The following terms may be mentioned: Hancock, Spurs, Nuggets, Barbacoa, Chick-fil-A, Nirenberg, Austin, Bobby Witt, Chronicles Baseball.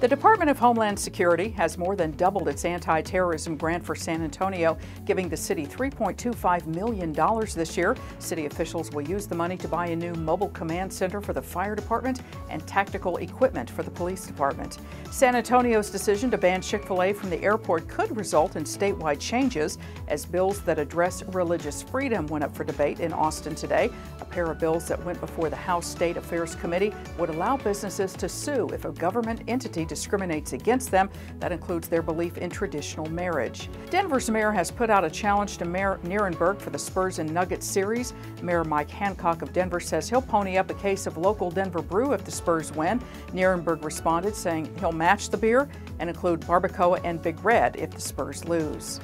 The Department of Homeland Security has more than doubled its anti-terrorism grant for San Antonio, giving the city $3.25 million this year. City officials will use the money to buy a new mobile command center for the fire department and tactical equipment for the police department. San Antonio's decision to ban Chick-fil-A from the airport could result in statewide changes as bills that address religious freedom went up for debate in Austin today. A pair of bills that went before the House State Affairs Committee would allow businesses to sue if a government entity discriminates against them. That includes their belief in traditional marriage. Denver's mayor has put out a challenge to Mayor Nirenberg for the Spurs and Nuggets series. Mayor Mike Hancock of Denver says he'll pony up a case of local Denver brew if the Spurs win. Nirenberg responded saying he'll match the beer and include Barbacoa and Big Red if the Spurs lose.